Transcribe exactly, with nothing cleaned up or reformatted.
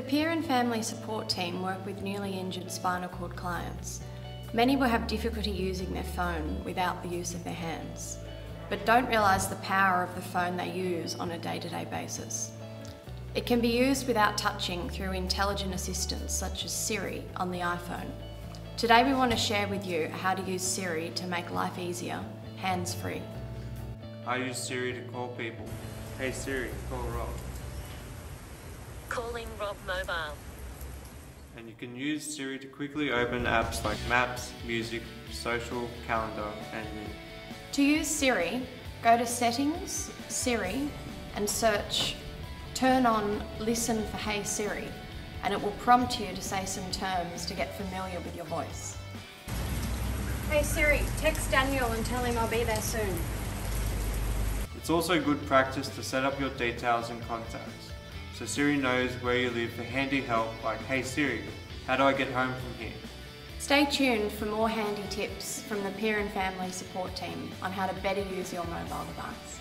The peer and family support team work with newly injured spinal cord clients. Many will have difficulty using their phone without the use of their hands, but don't realise the power of the phone they use on a day-to-day basis. It can be used without touching through intelligent assistants such as Siri on the iPhone. Today we want to share with you how to use Siri to make life easier, hands-free. I use Siri to call people. Hey Siri, call Rob. Calling Rob Mobile. And you can use Siri to quickly open apps like Maps, Music, Social, Calendar and New. To use Siri, go to Settings, Siri and search Turn on Listen for Hey Siri, and it will prompt you to say some terms to get familiar with your voice. Hey Siri, text Daniel and tell him I'll be there soon. It's also good practice to set up your details and contacts, so Siri knows where you live for handy help like, hey Siri, how do I get home from here? Stay tuned for more handy tips from the peer and family support team on how to better use your mobile device.